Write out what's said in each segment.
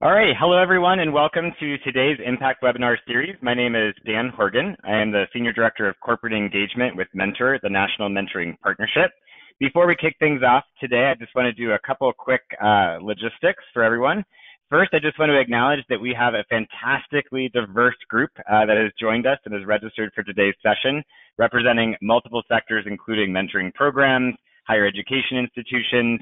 All right, hello everyone and welcome to today's Impact Webinar Series. My name is Dan Horgan. I am the Senior Director of Corporate Engagement with Mentor, the National Mentoring Partnership. Before we kick things off today, I just want to do a couple quick logistics for everyone. First, I just want to acknowledge that we have a fantastically diverse group that has joined us and is registered for today's session, representing multiple sectors including mentoring programs, higher education institutions,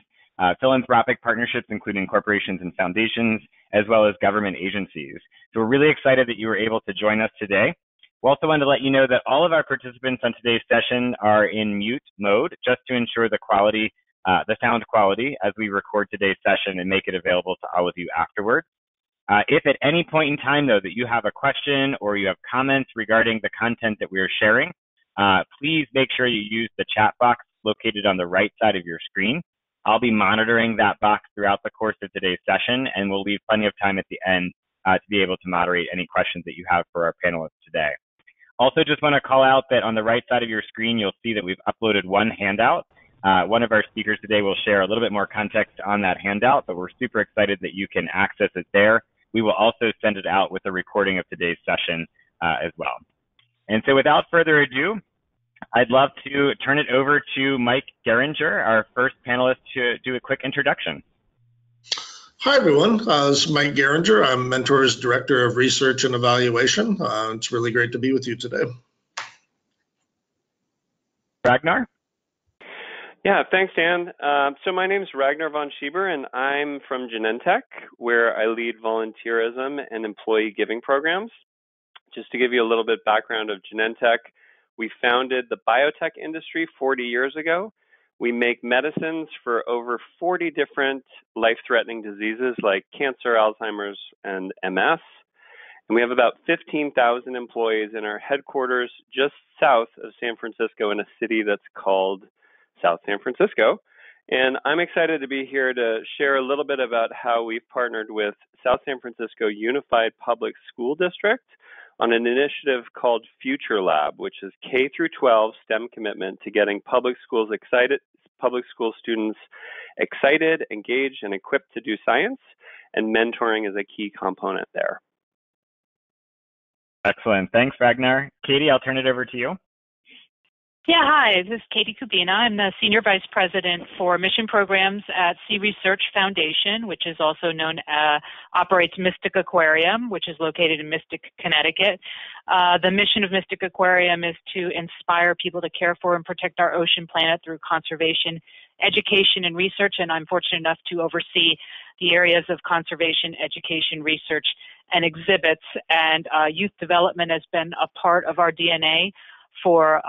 philanthropic partnerships, including corporations and foundations, as well as government agencies. So we're really excited that you were able to join us today. We also wanted to let you know that all of our participants on today's session are in mute mode, just to ensure the quality, the sound quality as we record today's session and make it available to all of you afterwards. If at any point in time, though, that you have a question or you have comments regarding the content that we are sharing, please make sure you use the chat box located on the right side of your screen. I'll be monitoring that box throughout the course of today's session, and we'll leave plenty of time at the end to be able to moderate any questions that you have for our panelists today. Also, just want to call out that on the right side of your screen, you'll see that we've uploaded one handout. One of our speakers today will share a little bit more context on that handout, but we're super excited that you can access it there. We will also send it out with a recording of today's session as well. And so without further ado, I'd love to turn it over to Mike Geringer, our first panelist, to do a quick introduction. Hi, everyone. This is Mike Geringer. I'm Mentor's Director of Research and Evaluation. It's really great to be with you today. Ragnar? Yeah, thanks, Dan. So my name is Ragnar von Schieber, and I'm from Genentech, where I lead volunteerism and employee giving programs. Just to give you a little bit background of Genentech, we founded the biotech industry 40 years ago. We make medicines for over 40 different life-threatening diseases like cancer, Alzheimer's, and MS. And we have about 15,000 employees in our headquarters just south of San Francisco in a city that's called South San Francisco. And I'm excited to be here to share a little bit about how we've partnered with South San Francisco Unified Public School District on an initiative called Future Lab, which is K through 12 STEM commitment to getting public school students excited, engaged, and equipped to do science, and mentoring is a key component there. Excellent. Thanks, Ragnar. Katie, I'll turn it over to you. Yeah, hi, this is Katie Kubina. I'm the Senior Vice President for Mission Programs at Sea Research Foundation, which is also known, operates Mystic Aquarium, which is located in Mystic, Connecticut. The mission of Mystic Aquarium is to inspire people to care for and protect our ocean planet through conservation, education, and research, and I'm fortunate enough to oversee the areas of conservation, education, research, and exhibits, and youth development has been a part of our DNA for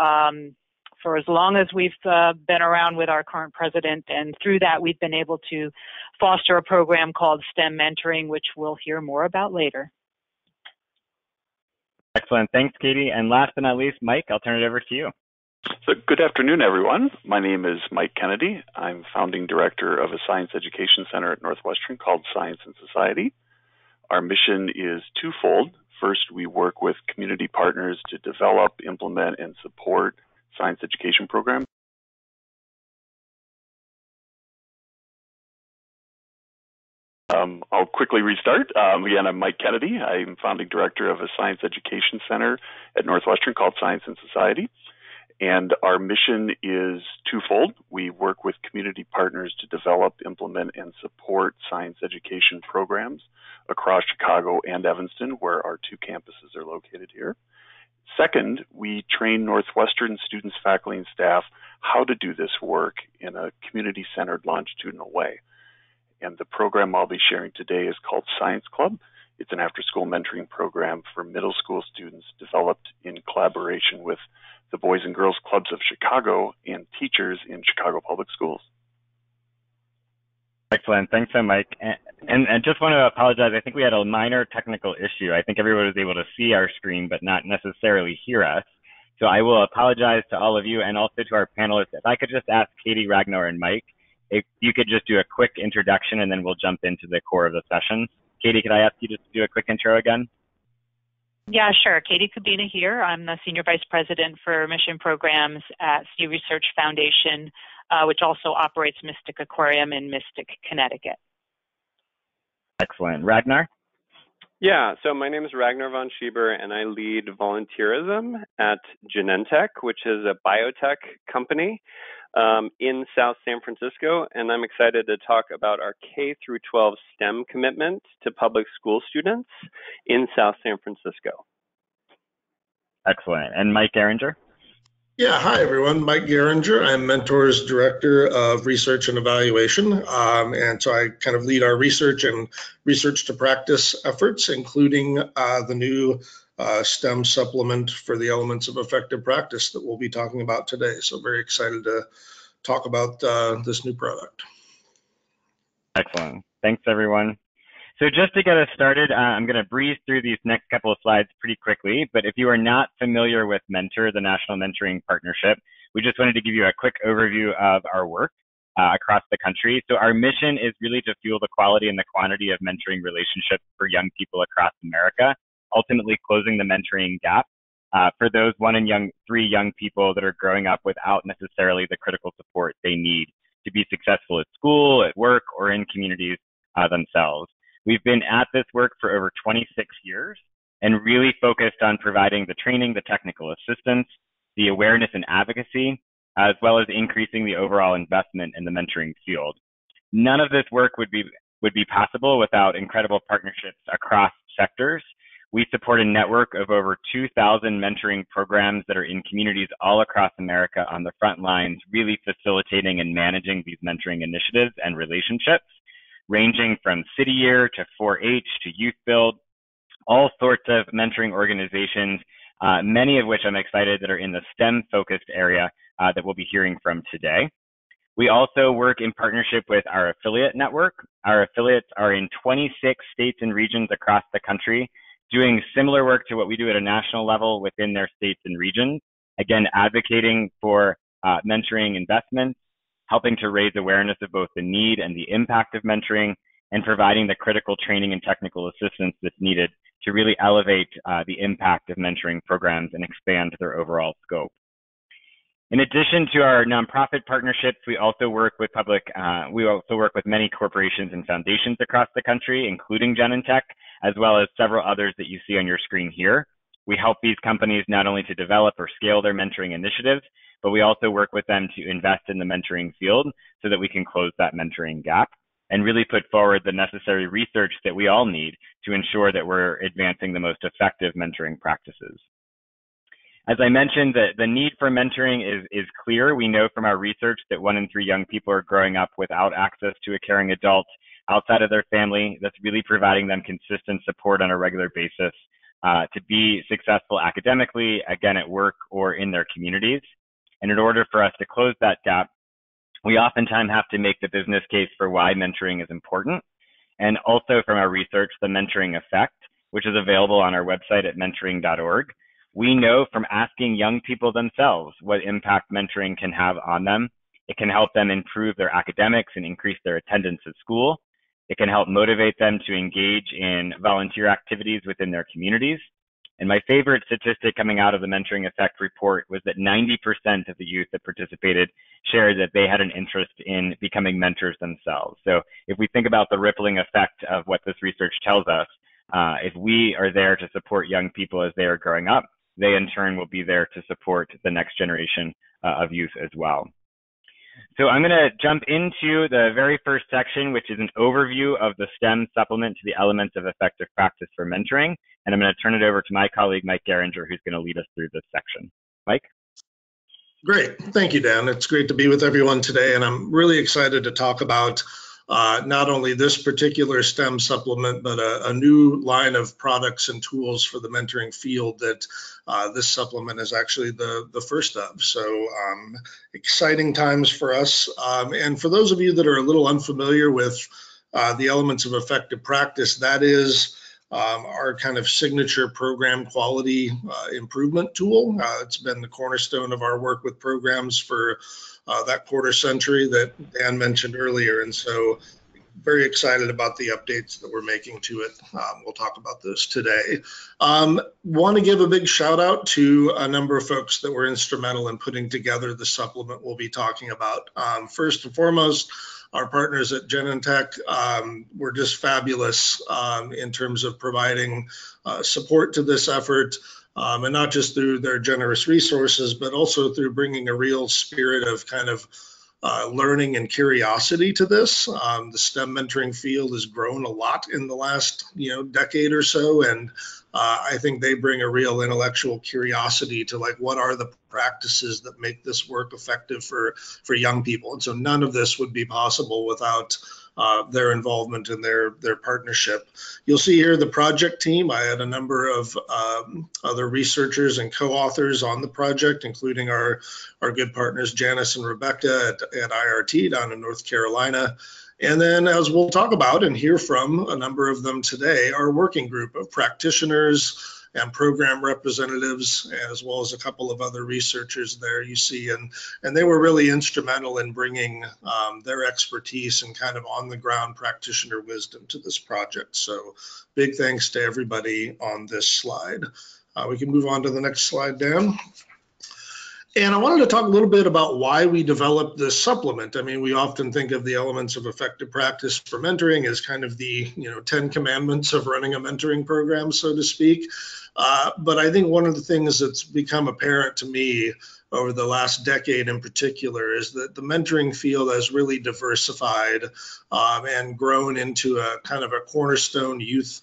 as long as we've been around with our current president, and through that we've been able to foster a program called STEM Mentoring, which we'll hear more about later. Excellent. Thanks, Katie. And last but not least, Mike, I'll turn it over to you. So good afternoon, everyone. My name is Mike Kennedy. I'm founding director of a science education center at Northwestern called Science and Society. Our mission is twofold. First, we work with community partners to develop, implement, and support science education programs. I'll quickly restart. Again, I'm Mike Kennedy. I'm founding director of a science education center at Northwestern called Science and Society. And our mission is twofold. We work with community partners to develop, implement, and support science education programs across Chicago and Evanston, where our two campuses are located here. Second, we train Northwestern students, faculty, and staff how to do this work in a community-centered, longitudinal way. And the program I'll be sharing today is called Science Club. It's an after-school mentoring program for middle school students developed in collaboration with the Boys and Girls Clubs of Chicago and teachers in Chicago Public Schools. Excellent. Thanks so, Mike. And just want to apologize. I think we had a minor technical issue. I think everyone was able to see our screen, but not necessarily hear us. So I will apologize to all of you and also to our panelists. If I could just ask Katie, Ragnar, and Mike, if you could just do a quick introduction, and then we'll jump into the core of the session. Katie, could I ask you just to do a quick intro again? Yeah, sure. Katie Kubina here. I'm the Senior Vice President for Mission Programs at Sea Research Foundation, which also operates Mystic Aquarium in Mystic, Connecticut. Excellent. Ragnar? Yeah, so my name is Ragnar von Schieber, and I lead volunteerism at Genentech, which is a biotech company in South San Francisco. And I'm excited to talk about our K-12 STEM commitment to public school students in South San Francisco. Excellent. And Mike Geringer? Yeah, hi everyone. Mike Geringer. I'm Mentor's Director of Research and Evaluation, and so I kind of lead our research and research to practice efforts, including the new STEM supplement for the Elements of Effective Practice that we'll be talking about today. So very excited to talk about this new product. Excellent. Thanks everyone. So just to get us started, I'm going to breeze through these next couple of slides pretty quickly, but if you are not familiar with Mentor, the National Mentoring Partnership, we just wanted to give you a quick overview of our work across the country. So our mission is really to fuel the quality and the quantity of mentoring relationships for young people across America, ultimately closing the mentoring gap for those three young people that are growing up without necessarily the critical support they need to be successful at school, at work, or in communities themselves. We've been at this work for over 26 years and really focused on providing the training, the technical assistance, the awareness and advocacy, as well as increasing the overall investment in the mentoring field. None of this work would be possible without incredible partnerships across sectors. We support a network of over 2,000 mentoring programs that are in communities all across America on the front lines, really facilitating and managing these mentoring initiatives and relationships, ranging from City Year to 4-H to Youth Build, all sorts of mentoring organizations, many of which I'm excited that are in the STEM-focused area that we'll be hearing from today. We also work in partnership with our affiliate network. Our affiliates are in 26 states and regions across the country, doing similar work to what we do at a national level within their states and regions, again, advocating for mentoring investments, helping to raise awareness of both the need and the impact of mentoring, and providing the critical training and technical assistance that's needed to really elevate the impact of mentoring programs and expand their overall scope. In addition to our nonprofit partnerships, we also work with many corporations and foundations across the country, including Genentech, as well as several others that you see on your screen here. We help these companies not only to develop or scale their mentoring initiatives, but we also work with them to invest in the mentoring field so that we can close that mentoring gap and really put forward the necessary research that we all need to ensure that we're advancing the most effective mentoring practices. As I mentioned, the need for mentoring is clear. We know from our research that 1 in 3 young people are growing up without access to a caring adult outside of their family that's really providing them consistent support on a regular basis to be successful academically, again, at work or in their communities. And in order for us to close that gap, we oftentimes have to make the business case for why mentoring is important. And also from our research, the mentoring effect, which is available on our website at mentoring.org. We know from asking young people themselves what impact mentoring can have on them. It can help them improve their academics and increase their attendance at school. It can help motivate them to engage in volunteer activities within their communities. And my favorite statistic coming out of the Mentoring Effect report was that 90% of the youth that participated shared that they had an interest in becoming mentors themselves. So if we think about the rippling effect of what this research tells us, if we are there to support young people as they are growing up, they in turn will be there to support the next generation of youth as well. So I'm going to jump into the very first section, which is an overview of the STEM supplement to the Elements of Effective Practice for Mentoring. And I'm going to turn it over to my colleague, Mike Geringer, who's going to lead us through this section. Mike? Great. Thank you, Dan. It's great to be with everyone today. And I'm really excited to talk about not only this particular STEM supplement, but a new line of products and tools for the mentoring field that this supplement is actually the first of. So exciting times for us. And for those of you that are a little unfamiliar with the Elements of Effective Practice, that is our kind of signature program quality improvement tool. It's been the cornerstone of our work with programs for that quarter century that Dan mentioned earlier. And so very excited about the updates that we're making to it. We'll talk about those today. Want to give a big shout out to a number of folks that were instrumental in putting together the supplement we'll be talking about. First and foremost, our partners at Genentech were just fabulous in terms of providing support to this effort. And not just through their generous resources, but also through bringing a real spirit of kind of learning and curiosity to this. The STEM mentoring field has grown a lot in the last decade or so, and I think they bring a real intellectual curiosity to like what are the practices that make this work effective for young people. And so none of this would be possible without their involvement and their partnership. You'll see here the project team. I had a number of other researchers and co-authors on the project, including our good partners Janice and Rebecca at IRT down in North Carolina. And then, as we'll talk about and hear from a number of them today, our working group of practitioners and program representatives, as well as a couple of other researchers there you see, and they were really instrumental in bringing their expertise and kind of on-the-ground practitioner wisdom to this project. So big thanks to everybody on this slide. We can move on to the next slide, Dan. And I wanted to talk a little bit about why we developed this supplement. I mean, we often think of the Elements of Effective Practice for mentoring as kind of the 10 commandments of running a mentoring program, so to speak. But I think one of the things that's become apparent to me over the last decade in particular is that the mentoring field has really diversified and grown into a kind of a cornerstone youth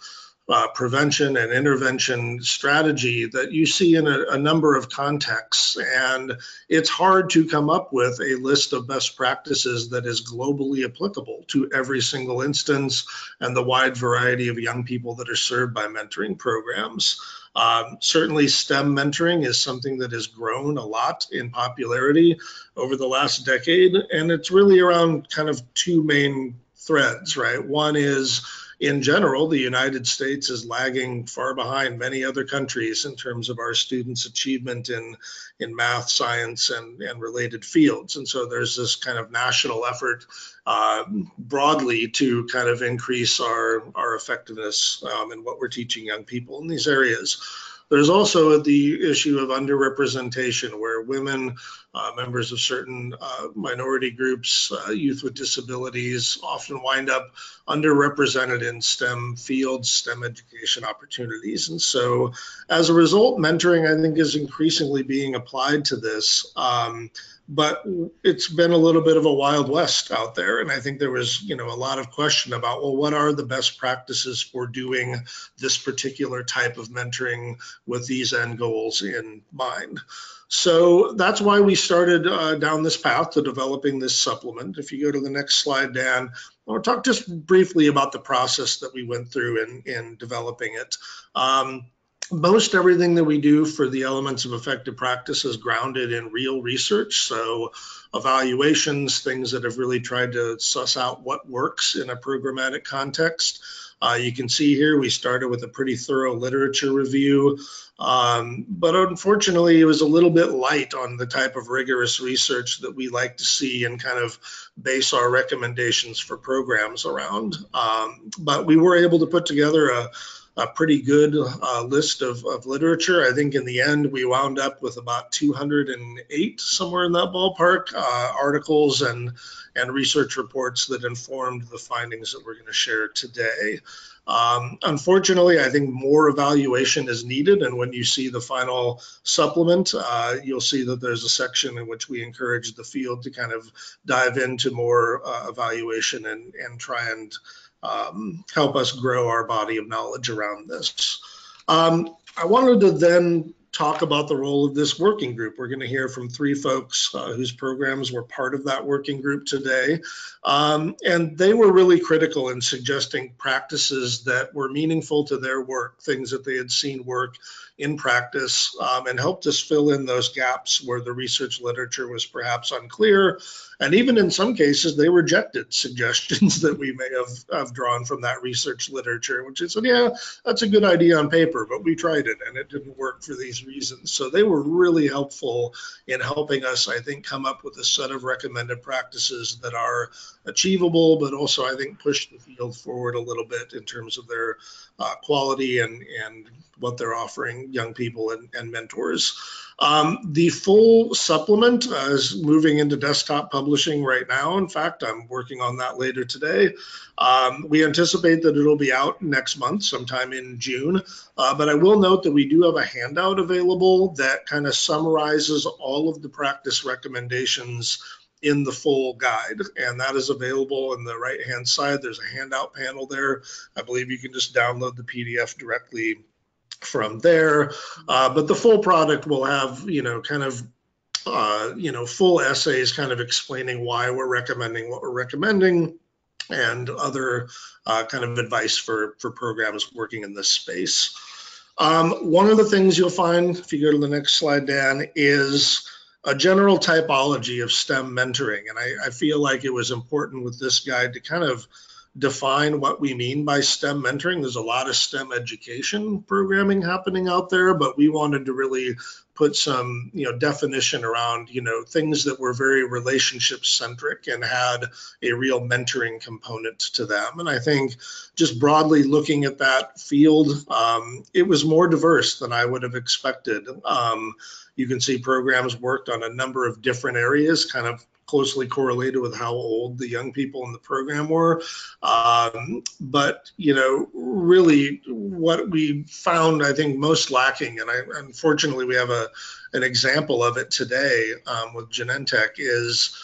prevention and intervention strategy that you see in a number of contexts. And it's hard to come up with a list of best practices that is globally applicable to every single instance and the wide variety of young people that are served by mentoring programs. Certainly STEM mentoring is something that has grown a lot in popularity over the last decade. And it's really around kind of two main threads, right? One is, in general, the United States is lagging far behind many other countries in terms of our students' achievement in math, science, and related fields. And so there's this kind of national effort broadly to kind of increase our effectiveness in what we're teaching young people in these areas. There's also the issue of underrepresentation, where women, members of certain minority groups, youth with disabilities often wind up underrepresented in STEM fields, STEM education opportunities. And so as a result, mentoring, I think, is increasingly being applied to this. But it's been a little bit of a Wild West out there. And I think there was, a lot of question about, well, what are the best practices for doing this particular type of mentoring with these end goals in mind? So that's why we started down this path to developing this supplement. If you go to the next slide, Dan, I'll talk just briefly about the process that we went through in developing it. Most everything that we do for the Elements of Effective Practice is grounded in real research, so evaluations, things that have really tried to suss out what works in a programmatic context. You can see here we started with a pretty thorough literature review, but unfortunately it was a little bit light on the type of rigorous research that we like to see and kind of base our recommendations for programs around. But we were able to put together a pretty good list of literature. I think in the end, we wound up with about 208, somewhere in that ballpark, articles and research reports that informed the findings that we're going to share today. Unfortunately, I think more evaluation is needed, and when you see the final supplement, you'll see that there's a section in which we encourage the field to kind of dive into more evaluation and try and help us grow our body of knowledge around this. I wanted to then talk about the role of this working group. We're going to hear from three folks whose programs were part of that working group today. And they were really critical in suggesting practices that were meaningful to their work, things that they had seen work in practice and helped us fill in those gaps where the research literature was perhaps unclear. And even in some cases, they rejected suggestions that we may have drawn from that research literature, which is, yeah, that's a good idea on paper, but we tried it and it didn't work for these reasons. So they were really helpful in helping us, I think, come up with a set of recommended practices that are achievable, but also I think push the field forward a little bit in terms of their quality and what they're offering young people and mentors. The full supplement is moving into desktop publishing right now. In fact, I'm working on that later today. We anticipate that it'll be out next month, sometime in June. But I will note that we do have a handout available that kind of summarizes all of the practice recommendations in the full guide, and that is available on the right hand side. There's a handout panel there. I believe you can just download the PDF directly from there, but the full product will have, you know, kind of full essays kind of explaining why we're recommending what we're recommending and other kind of advice for programs working in this space. One of the things you'll find, if you go to the next slide, Dan, is a general typology of STEM mentoring. And I feel like it was important with this guide to kind of define what we mean by STEM mentoring. There's a lot of STEM education programming happening out there, but we wanted to really put some, definition around, things that were very relationship centric and had a real mentoring component to them. And I think just broadly looking at that field, it was more diverse than I would have expected. You can see programs worked on a number of different areas, kind of closely correlated with how old the young people in the program were. But, really what we found, I think, most lacking, and unfortunately we have an example of it today with Genentech, is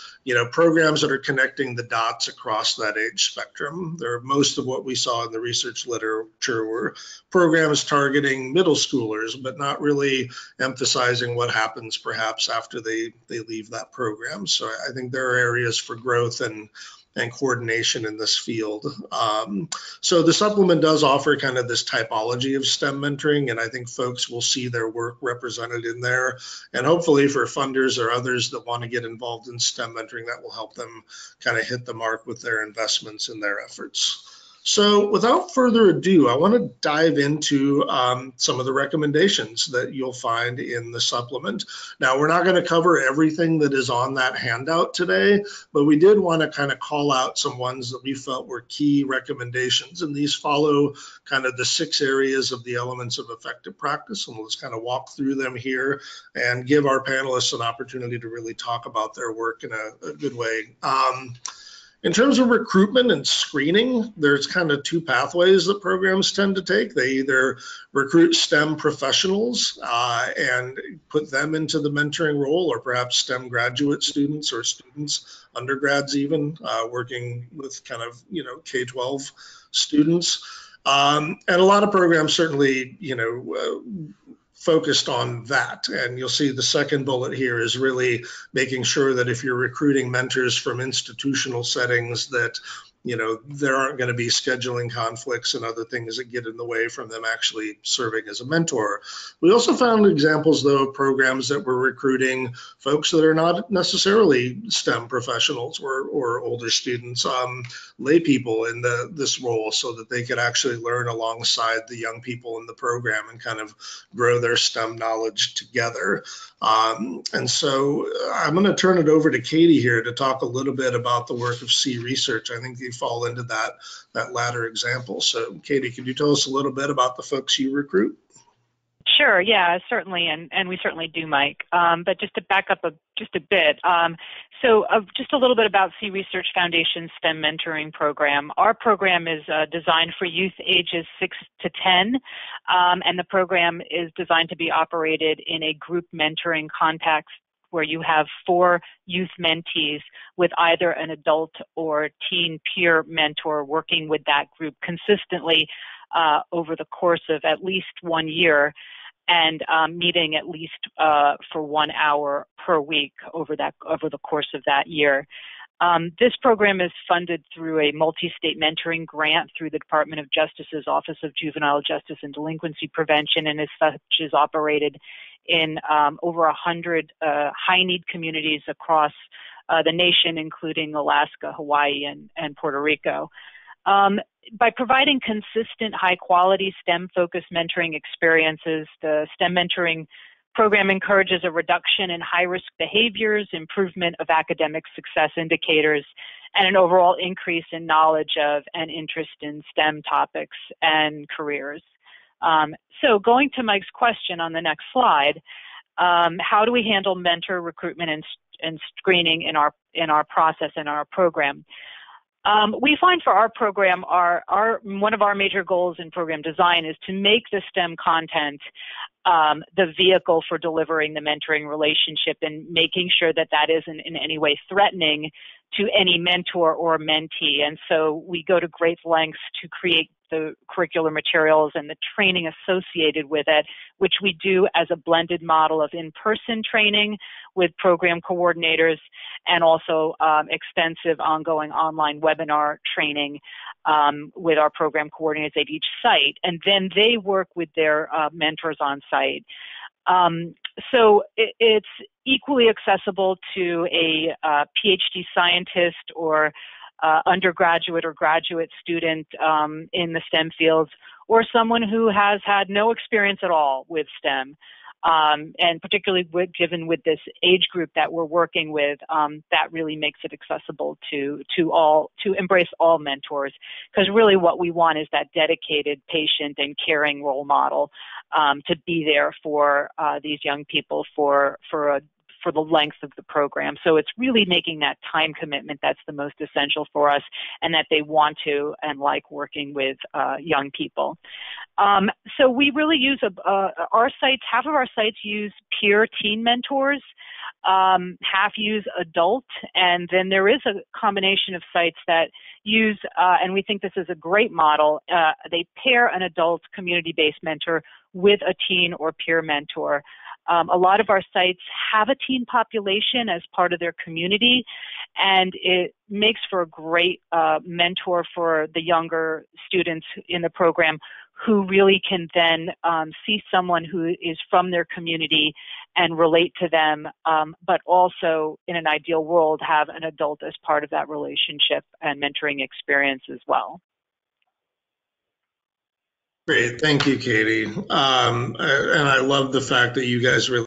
programs that are connecting the dots across that age spectrum. Most of what we saw in the research literature were programs targeting middle schoolers, but not really emphasizing what happens perhaps after they leave that program. So I think there are areas for growth and coordination in this field. So the supplement does offer kind of this typology of STEM mentoring, and I think folks will see their work represented in there. And hopefully for funders or others that want to get involved in STEM mentoring, that will help them kind of hit the mark with their investments and their efforts. So without further ado, I want to dive into some of the recommendations that you'll find in the supplement. Now, we're not going to cover everything that is on that handout today, but we did want to kind of call out some ones that we felt were key recommendations. And these follow kind of the 6 areas of the elements of effective practice. And we'll just kind of walk through them here and give our panelists an opportunity to really talk about their work in a good way. In terms of recruitment and screening, there's kind of 2 pathways that programs tend to take. They either recruit STEM professionals and put them into the mentoring role, or perhaps STEM graduate students or students, undergrads even, working with kind of, K-12 students. And a lot of programs certainly, focused on that. And you'll see the second bullet here is really making sure that if you're recruiting mentors from institutional settings that, there aren't going to be scheduling conflicts and other things that get in the way from them actually serving as a mentor. We also found examples, though, of programs that were recruiting folks that are not necessarily STEM professionals or older students, lay people in this role, so that they could actually learn alongside the young people in the program and kind of grow their STEM knowledge together. And so I'm going to turn it over to Katie here to talk a little bit about the work of Sea Research. I think you fall into that latter example. So Katie, could you tell us a little bit about the folks you recruit? Sure, yeah, certainly, and we certainly do, Mike. But just to back up just a bit, just a little bit about Sea Research Foundation's STEM mentoring program. Our program is designed for youth ages 6 to 10, and the program is designed to be operated in a group mentoring context, where you have 4 youth mentees with either an adult or teen peer mentor working with that group consistently over the course of at least 1 year, and meeting at least for 1 hour per week over the course of that year. This program is funded through a multi-state mentoring grant through the Department of Justice's Office of Juvenile Justice and Delinquency Prevention, and as such is operated in over 100 high-need communities across the nation, including Alaska, Hawaii, and Puerto Rico. By providing consistent, high-quality STEM-focused mentoring experiences, the STEM Mentoring program encourages a reduction in high-risk behaviors, improvement of academic success indicators, and an overall increase in knowledge of and interest in STEM topics and careers. So going to Mike's question on the next slide, how do we handle mentor recruitment and screening in our process, in our program? We find for our program, one of our major goals in program design is to make the STEM content the vehicle for delivering the mentoring relationship and making sure that that isn't in any way threatening to any mentor or mentee. And so we go to great lengths to create the curricular materials and the training associated with it, which we do as a blended model of in-person training with program coordinators and also extensive ongoing online webinar training with our program coordinators at each site. And then they work with their mentors on site. So it's equally accessible to a PhD scientist or undergraduate or graduate student in the STEM fields, or someone who has had no experience at all with STEM, and particularly given with this age group that we're working with, that really makes it accessible to embrace all mentors, because really what we want is that dedicated, patient, and caring role model to be there for these young people for the length of the program. So it's really making that time commitment that's the most essential for us, and that they want to and like working with young people. So we really use our sites, half of our sites use peer teen mentors, half use adult, and then there is a combination of sites that use, and we think this is a great model, they pair an adult community-based mentor with a teen or peer mentor. A lot of our sites have a teen population as part of their community, and it makes for a great mentor for the younger students in the program who really can then see someone who is from their community and relate to them, but also in an ideal world have an adult as part of that relationship and mentoring experience as well. Great. Thank you, Katie. And I love the fact that you guys really,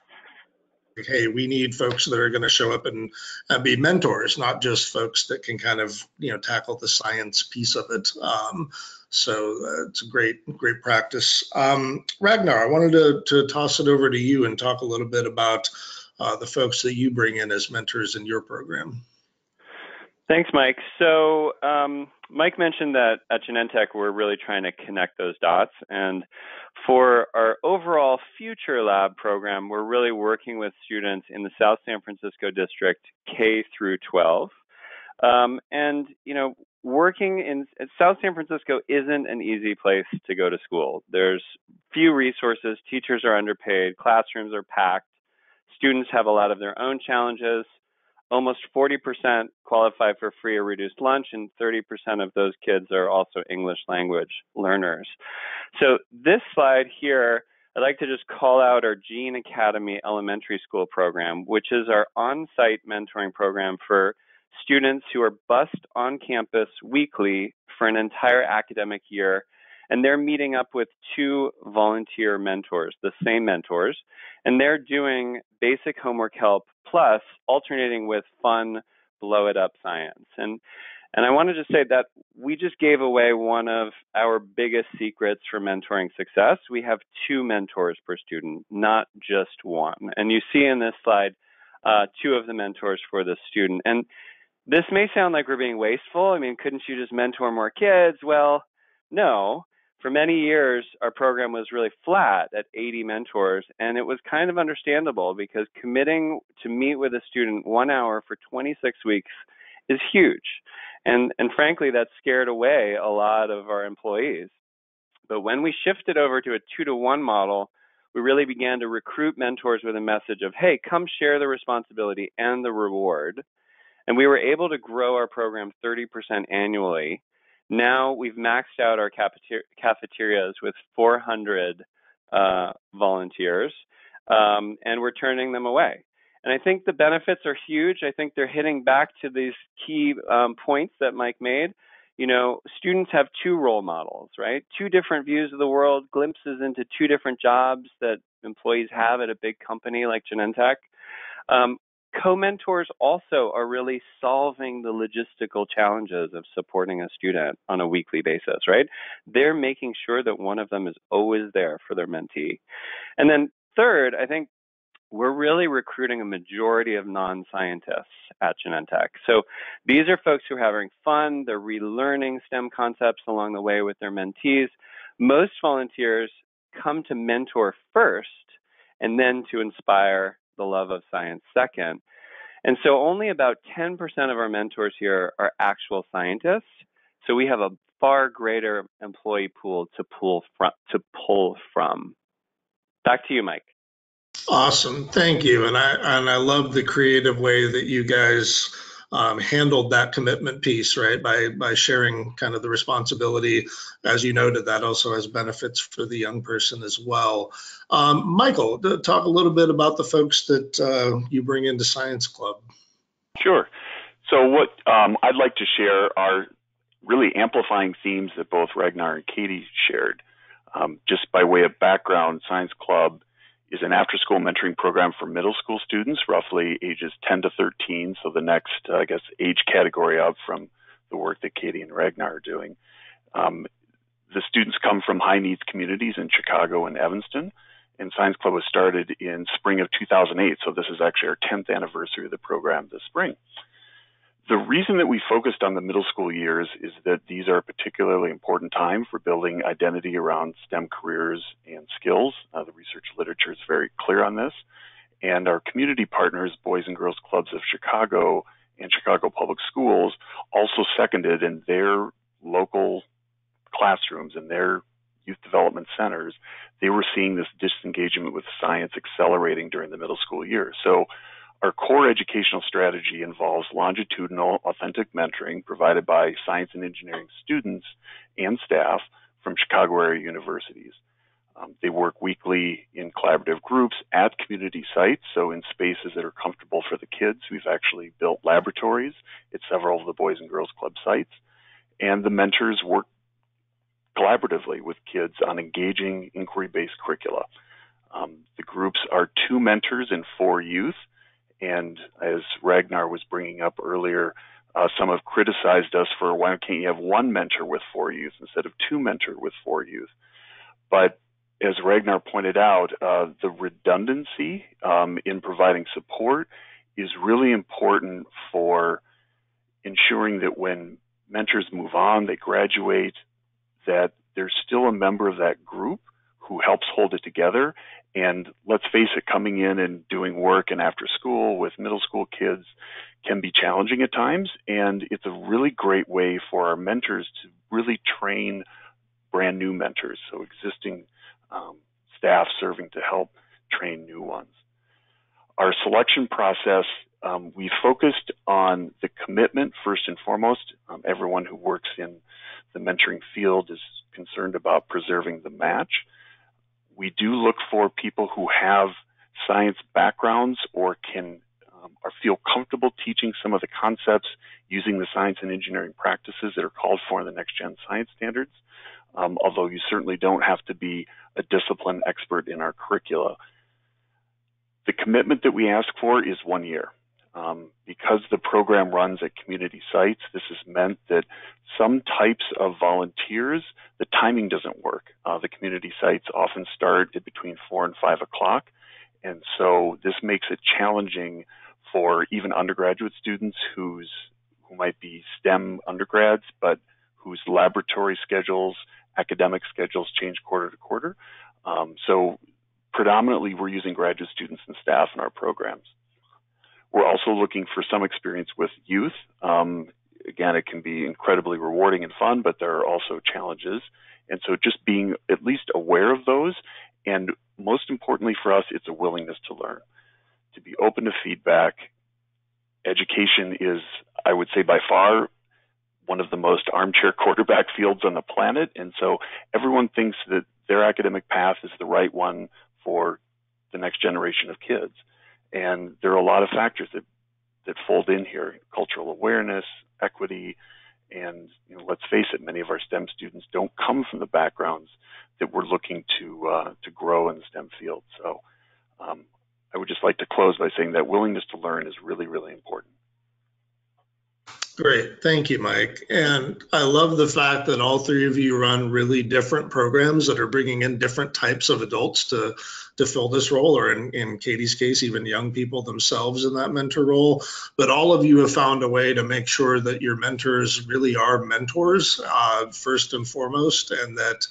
like, hey, we need folks that are going to show up and be mentors, not just folks that can kind of, you know, tackle the science piece of it. So it's a great practice. Ragnar, I wanted to toss it over to you and talk a little bit about the folks that you bring in as mentors in your program. Thanks, Mike. So Mike mentioned that at Genentech, we're really trying to connect those dots. And for our overall Future Lab program, we're really working with students in the South San Francisco District, K through 12. And, you know, working in South San Francisco isn't an easy place to go to school. There's few resources. Teachers are underpaid. Classrooms are packed. Students have a lot of their own challenges. Almost 40% qualify for free or reduced lunch, and 30% of those kids are also English language learners. So this slide here, I'd like to just call out our Gene Academy Elementary School program, which is our on-site mentoring program for students who are bused on campus weekly for an entire academic year. And they're meeting up with two volunteer mentors, the same mentors, and they're doing basic homework help plus alternating with fun, blow it up science. And I wanted to say that we just gave away one of our biggest secrets for mentoring success. We have two mentors per student, not just one. And you see in this slide, two of the mentors for the student. And this may sound like we're being wasteful. I mean, couldn't you just mentor more kids? Well, no. For many years, our program was really flat at 80 mentors, and it was kind of understandable because committing to meet with a student 1 hour for 26 weeks is huge. And frankly, that scared away a lot of our employees. But when we shifted over to a 2-to-1 model, we really began to recruit mentors with a message of, hey, come share the responsibility and the reward. And we were able to grow our program 30% annually. Now we've maxed out our cafeterias with 400 volunteers, and we're turning them away. And I think the benefits are huge. I think they're hitting back to these key points that Mike made. You know, students have two role models, right? Two different views of the world, glimpses into two different jobs that employees have at a big company like Genentech. Co-mentors also are really solving the logistical challenges of supporting a student on a weekly basis, right? They're making sure that one of them is always there for their mentee. And then third, I think we're really recruiting a majority of non-scientists at Genentech. So these are folks who are having fun. They're relearning STEM concepts along the way with their mentees. Most volunteers come to mentor first and then to inspire the love of science second. And so only about 10% of our mentors here are actual scientists. So we have a far greater employee pool to pull from. Back to you, Mike. Awesome. Thank you. And I love the creative way that you guys handled that commitment piece, right? By sharing kind of the responsibility, as you noted, that also has benefits for the young person as well. Michael, talk a little bit about the folks that you bring into Science Club. Sure. So what I'd like to share are really amplifying themes that both Ragnar and Katie shared. Just by way of background, Science Club is an after-school mentoring program for middle school students, roughly ages 10 to 13, so the next, age category up from the work that Katie and Ragnar are doing. The students come from high-needs communities in Chicago and Evanston, and Science Club was started in spring of 2008, so this is actually our 10th anniversary of the program this spring. The reason that we focused on the middle school years is that these are a particularly important time for building identity around STEM careers and skills. The research literature is very clear on this. And our community partners, Boys and Girls Clubs of Chicago and Chicago Public Schools, also seconded in their local classrooms and their youth development centers. They were seeing this disengagement with science accelerating during the middle school years. So our core educational strategy involves longitudinal, authentic mentoring provided by science and engineering students and staff from Chicago area universities. They work weekly in collaborative groups at community sites, so in spaces that are comfortable for the kids. We've actually built laboratories at several of the Boys and Girls Club sites, and the mentors work collaboratively with kids on engaging inquiry-based curricula. The groups are 2 mentors and 4 youth. And as Ragnar was bringing up earlier, some have criticized us for why can't you have 1 mentor with 4 youth instead of 2 mentor with 4 youth. But as Ragnar pointed out, the redundancy in providing support is really important for ensuring that when mentors move on, they graduate, that there's still a member of that group who helps hold it together. And let's face it, coming in and doing work and after school with middle school kids can be challenging at times. And it's a really great way for our mentors to really train brand new mentors. So existing staff serving to help train new ones. Our selection process, we focused on the commitment first and foremost. Everyone who works in the mentoring field is concerned about preserving the match. We do look for people who have science backgrounds or can or feel comfortable teaching some of the concepts using the science and engineering practices that are called for in the next gen science standards, although you certainly don't have to be a discipline expert in our curricula. The commitment that we ask for is 1 year. Because the program runs at community sites, this has meant that some types of volunteers, the timing doesn't work. The community sites often start at between 4 and 5 o'clock. And so this makes it challenging for even undergraduate students who might be STEM undergrads, but whose laboratory schedules, academic schedules change quarter to quarter. So predominantly we're using graduate students and staff in our programs. We're also looking for some experience with youth. Again, it can be incredibly rewarding and fun, but there are also challenges. And so just being at least aware of those, and most importantly for us, it's a willingness to learn, to be open to feedback, Education is, I would say, by far one of the most armchair quarterback fields on the planet. And so everyone thinks that their academic path is the right one for the next generation of kids. And there are a lot of factors that fold in here: cultural awareness, equity, and, you know, let's face it, many of our STEM students don't come from the backgrounds that we're looking to grow in the STEM field. So I would just like to close by saying that willingness to learn is really, really important. Great. Thank you, Mike. And I love the fact that all three of you run really different programs that are bringing in different types of adults to fill this role, or in Katie's case, even young people themselves in that mentor role. But all of you have found a way to make sure that your mentors really are mentors, first and foremost, and that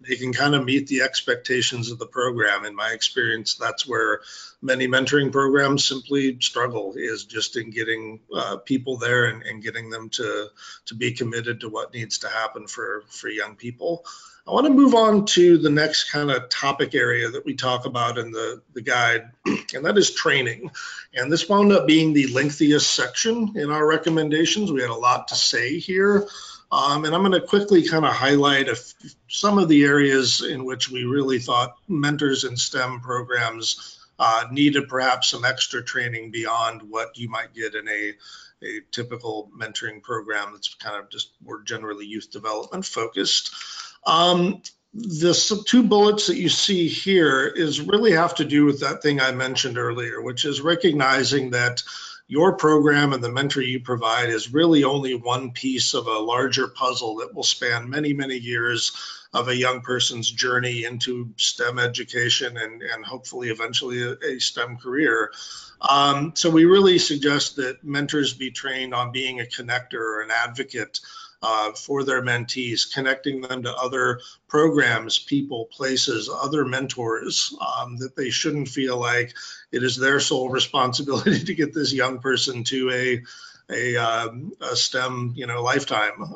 they can kind of meet the expectations of the program. In my experience, that's where many mentoring programs simply struggle, is just in getting people there and getting them to be committed to what needs to happen for young people. I want to move on to the next kind of topic area that we talk about in the guide, and that is training. And this wound up being the lengthiest section in our recommendations. We had a lot to say here. And I'm going to quickly kind of highlight some of the areas in which we really thought mentors in STEM programs needed perhaps some extra training beyond what you might get in a typical mentoring program that's kind of just more generally youth development focused. The two bullets that you see here is really have to do with that thing I mentioned earlier, which is recognizing that your program and the mentor you provide is really only one piece of a larger puzzle that will span many, many years of a young person's journey into STEM education and hopefully eventually a STEM career. So we really suggest that mentors be trained on being a connector or an advocate for their mentees, connecting them to other programs, people, places, other mentors, that they shouldn't feel like it is their sole responsibility to get this young person to a STEM, you know, lifetime,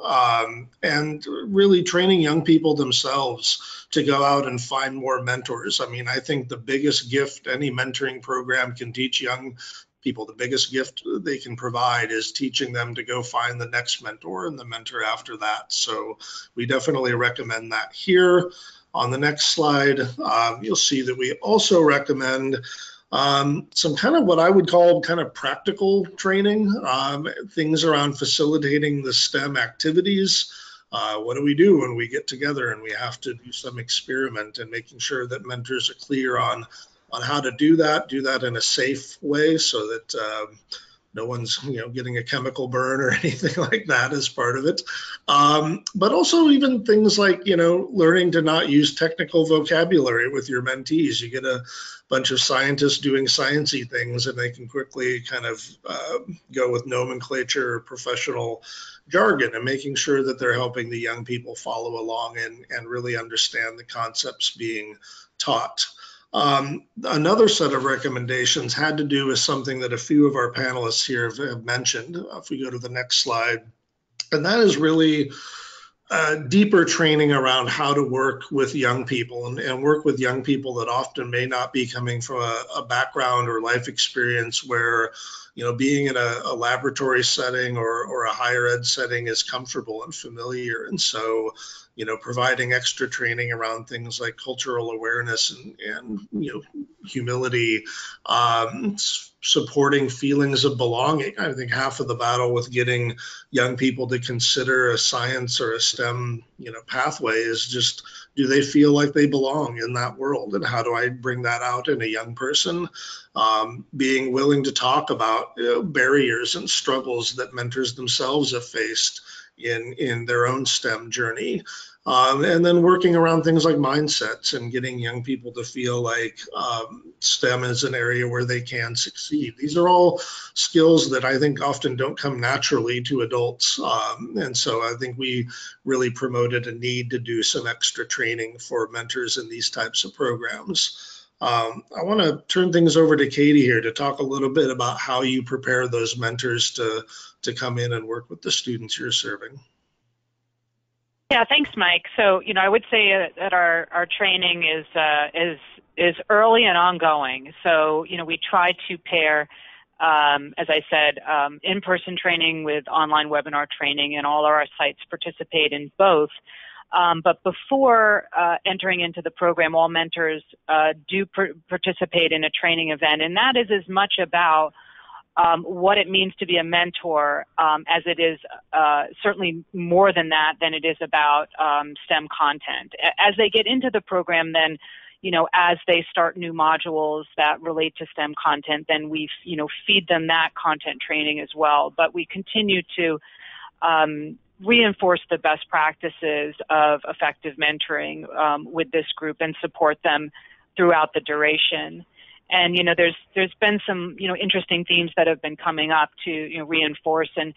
and really training young people themselves to go out and find more mentors. I mean, I think the biggest gift any mentoring program can teach young people, the biggest gift they can provide, is teaching them to go find the next mentor and the mentor after that. So we definitely recommend that here. On the next slide, you'll see that we also recommend some kind of what I would call kind of practical training, things around facilitating the STEM activities. What do we do when we get together and we have to do some experiment, and making sure that mentors are clear on how to do that in a safe way so that no one's, you know, getting a chemical burn or anything like that as part of it. But also even things like, you know, learning to not use technical vocabulary with your mentees. You get a bunch of scientists doing sciencey things and they can quickly kind of go with nomenclature or professional jargon, and making sure that they're helping the young people follow along and really understand the concepts being taught. Another set of recommendations had to do with something that a few of our panelists here have mentioned. If we go to the next slide, and that is really deeper training around how to work with young people and work with young people that often may not be coming from a background or life experience where, you know, being in a laboratory setting or a higher ed setting is comfortable and familiar. And so, you know, providing extra training around things like cultural awareness and you know, humility, supporting feelings of belonging. I think half of the battle with getting young people to consider a science or a STEM, you know, pathway is just, do they feel like they belong in that world? And how do I bring that out in a young person? Being willing to talk about barriers and struggles that mentors themselves have faced in their own STEM journey. And then working around things like mindsets and getting young people to feel like STEM is an area where they can succeed. These are all skills that I think often don't come naturally to adults. And so I think we really promoted a need to do some extra training for mentors in these types of programs. I want to turn things over to Katie here to talk a little bit about how you prepare those mentors to come in and work with the students you're serving. Yeah, thanks, Mike. So, you know, I would say that our training is early and ongoing. So, you know, we try to pair As I said, in-person training with online webinar training, and all our sites participate in both. But before entering into the program, all mentors do participate in a training event, and that is as much about what it means to be a mentor as it is certainly more than that than it is about STEM content. As they get into the program, then, you know, as they start new modules that relate to STEM content, then we, you know, feed them that content training as well. But we continue to reinforce the best practices of effective mentoring with this group and support them throughout the duration. And, you know, there's been some, you know, interesting themes that have been coming up to, you know, reinforce. And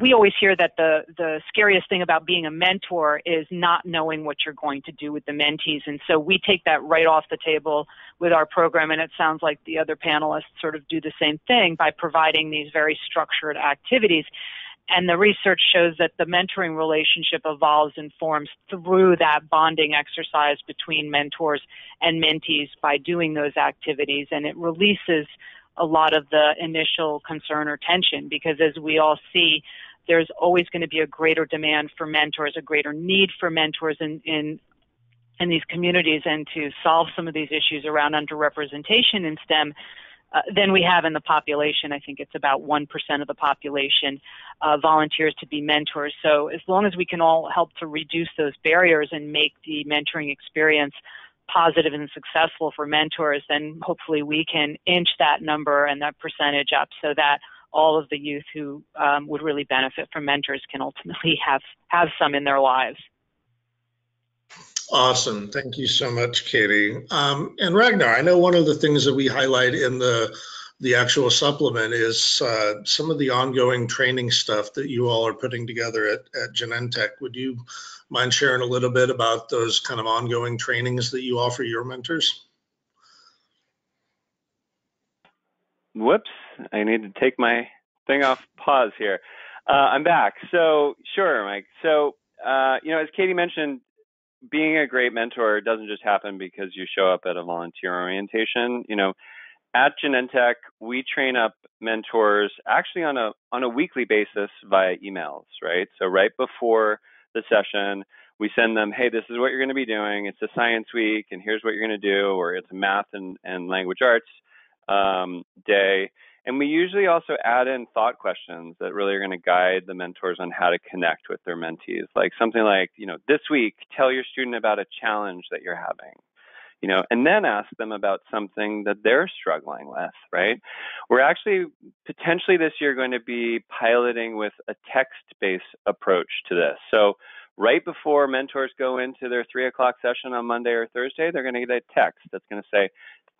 we always hear that the scariest thing about being a mentor is not knowing what you're going to do with the mentees. And so we take that right off the table with our program. And it sounds like the other panelists sort of do the same thing by providing these very structured activities. And the research shows that the mentoring relationship evolves and forms through that bonding exercise between mentors and mentees by doing those activities. And it releases a lot of the initial concern or tension, because as we all see, there's always going to be a greater demand for mentors, a greater need for mentors in these communities, and to solve some of these issues around underrepresentation in STEM than we have in the population. I think it's about 1% of the population volunteers to be mentors. So as long as we can all help to reduce those barriers and make the mentoring experience positive and successful for mentors, then hopefully we can inch that number and that percentage up so that all of the youth who would really benefit from mentors can ultimately have some in their lives. Awesome. Thank you so much, Katie. And Ragnar, I know one of the things that we highlight in the actual supplement is some of the ongoing training stuff that you all are putting together at Genentech. Would you mind sharing a little bit about those kind of ongoing trainings that you offer your mentors? Whoops, I need to take my thing off pause here. I'm back. So sure, Mike. So, you know, as Katie mentioned, being a great mentor doesn't just happen because you show up at a volunteer orientation. You know, at Genentech, we train up mentors actually on a weekly basis via emails, right? So right before the session, we send them, hey, this is what you're going to be doing. It's a science week, and here's what you're going to do, or it's a math and language arts day. And we usually also add in thought questions that really are going to guide the mentors on how to connect with their mentees. Like something like, you know, this week, tell your student about a challenge that you're having, you know, and then ask them about something that they're struggling with, right? We're actually potentially this year going to be piloting with a text-based approach to this. So right before mentors go into their 3 o'clock session on Monday or Thursday, they're going to get a text that's going to say,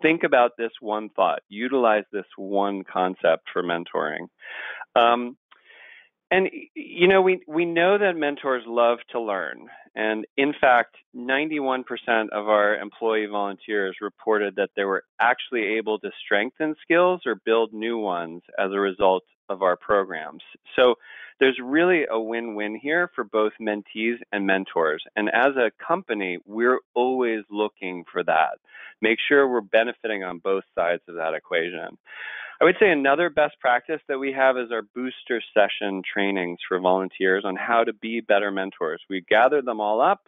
think about this one thought, utilize this one concept for mentoring. And, you know, we know that mentors love to learn. And in fact, 91% of our employee volunteers reported that they were actually able to strengthen skills or build new ones as a result of our programs. So there's really a win-win here for both mentees and mentors. And as a company, we're always looking for that. Make sure we're benefiting on both sides of that equation. I would say another best practice that we have is our booster session trainings for volunteers on how to be better mentors. We gather them all up.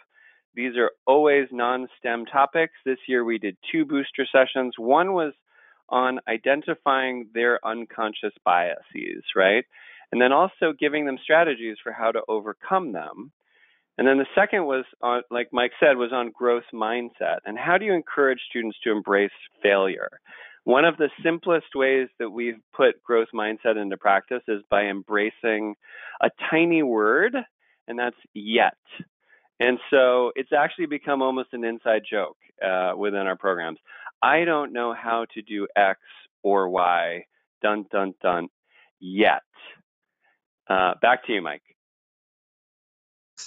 These are always non-STEM topics. This year we did 2 booster sessions. One was on identifying their unconscious biases, right? And then also giving them strategies for how to overcome them. And then the second was, on, like Mike said, was on growth mindset. And how do you encourage students to embrace failure? One of the simplest ways that we've put growth mindset into practice is by embracing a tiny word, and that's yet. And so it's actually become almost an inside joke within our programs. I don't know how to do X or Y, dun, dun, dun, yet. Back to you, Mike.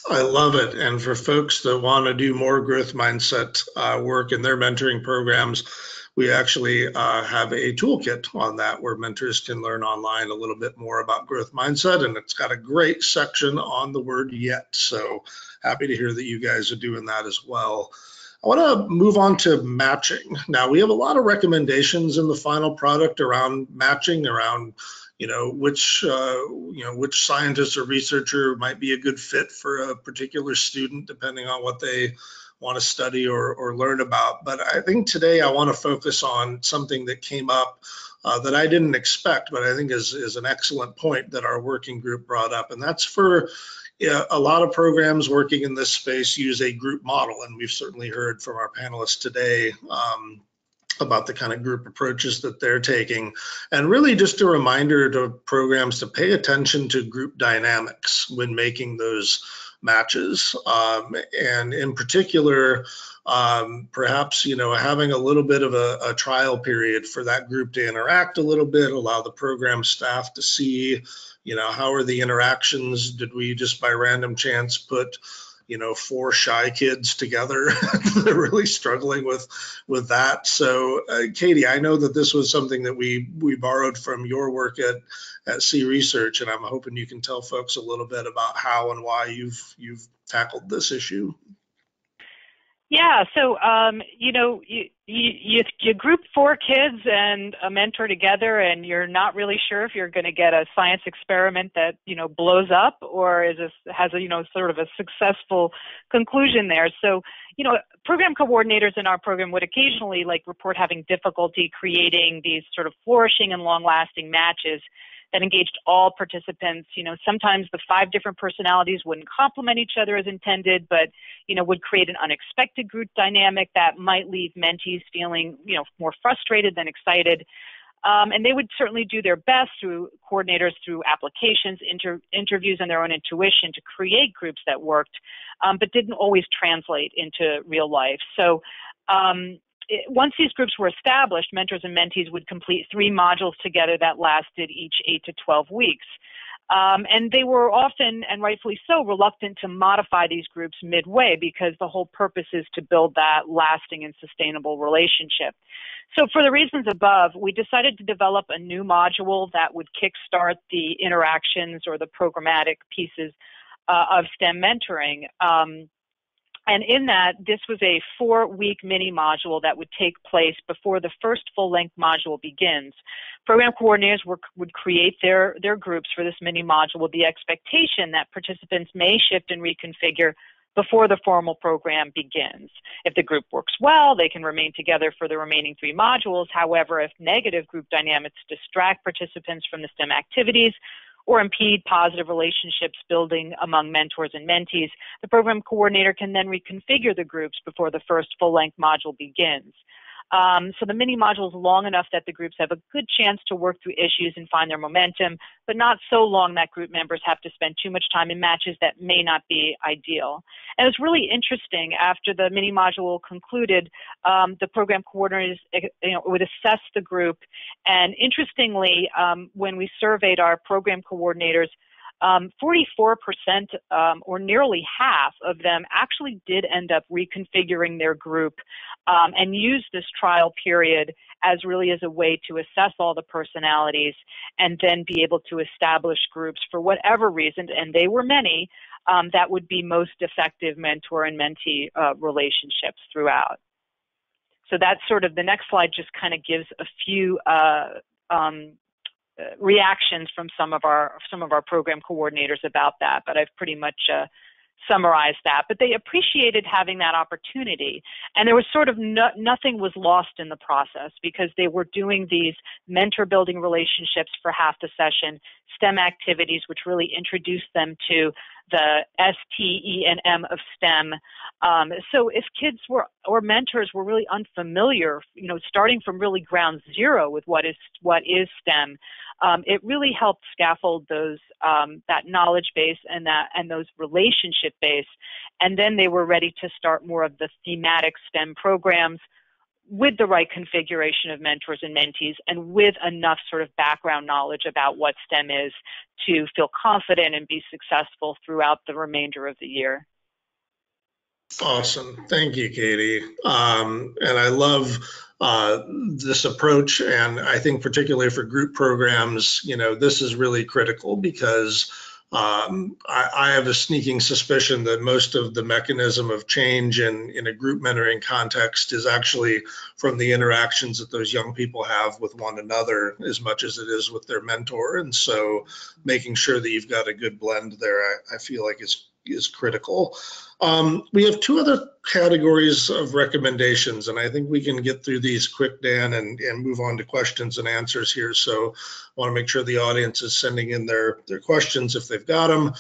I love it. And for folks that want to do more growth mindset work in their mentoring programs, we actually have a toolkit on that where mentors can learn online a little bit more about growth mindset. And it's got a great section on the word yet. So happy to hear that you guys are doing that as well. I want to move on to matching. Now, we have a lot of recommendations in the final product around matching, around which scientist or researcher might be a good fit for a particular student, depending on what they want to study or learn about. But I think today I want to focus on something that came up that I didn't expect, but I think is an excellent point that our working group brought up, and that's for a lot of programs working in this space use a group model, and we've certainly heard from our panelists today about the kind of group approaches that they're taking. And really just a reminder to programs to pay attention to group dynamics when making those matches. And in particular, perhaps, having a little bit of a trial period for that group to interact a little bit, allow the program staff to see, how are the interactions? Did we just by random chance put four shy kids together? They're really struggling with that. So Katie, I know that this was something that we borrowed from your work at Sea Research, and I'm hoping you can tell folks a little bit about how and why you've tackled this issue. Yeah, so you group four kids and a mentor together, and you're not really sure if you're going to get a science experiment that blows up or has a sort of a successful conclusion there. So program coordinators in our program would occasionally report having difficulty creating these sort of flourishing and long-lasting matches that engaged all participants. Sometimes the five different personalities wouldn't complement each other as intended, but, would create an unexpected group dynamic that might leave mentees feeling, more frustrated than excited. And they would certainly do their best through applications, interviews, and their own intuition to create groups that worked, but didn't always translate into real life. So, once these groups were established, mentors and mentees would complete 3 modules together that lasted each 8 to 12 weeks. And they were often, and rightfully so, reluctant to modify these groups midway because the whole purpose is to build that lasting and sustainable relationship. So for the reasons above, we decided to develop a new module that would kickstart the interactions or the programmatic pieces of STEM mentoring. And in that, this was a 4-week mini module that would take place before the first full-length module begins. Program coordinators would create their groups for this mini module with the expectation that participants may shift and reconfigure before the formal program begins. If the group works well, they can remain together for the remaining 3 modules. However, if negative group dynamics distract participants from the STEM activities, or impede positive relationships building among mentors and mentees, the program coordinator can then reconfigure the groups before the first full-length module begins. So the mini module is long enough that the groups have a good chance to work through issues and find their momentum, but not so long that group members have to spend too much time in matches that may not be ideal. And it's really interesting, after the mini module concluded, the program coordinators would assess the group. And interestingly, when we surveyed our program coordinators, 44%, or nearly half of them, actually did end up reconfiguring their group and used this trial period as a way to assess all the personalities and then be able to establish groups for whatever reason, and they were many, that would be most effective mentor and mentee relationships throughout. So that's sort of, the next slide just kind of gives a few reactions from some of our program coordinators about that, but I've pretty much summarized that. But they appreciated having that opportunity, and there was sort of nothing was lost in the process, because they were doing these mentor building relationships for half the session, STEM activities, which really introduced them to the S, T, E, and M of STEM. So if kids or mentors were really unfamiliar, starting from really ground zero with what is STEM, it really helped scaffold those that knowledge base and those relationship base, and then they were ready to start more of the thematic STEM programs with the right configuration of mentors and mentees, and with enough sort of background knowledge about what STEM is to feel confident and be successful throughout the remainder of the year. Awesome. Thank you, Katie. And I love this approach. And I think particularly for group programs, this is really critical, because I have a sneaking suspicion that most of the mechanism of change in a group mentoring context is actually from the interactions that those young people have with one another as much as it is with their mentor. And so making sure that you've got a good blend there, I feel like is critical. We have two other categories of recommendations, and I think we can get through these quick, Dan, and move on to questions and answers here. So I want to make sure the audience is sending in their questions if they've got them.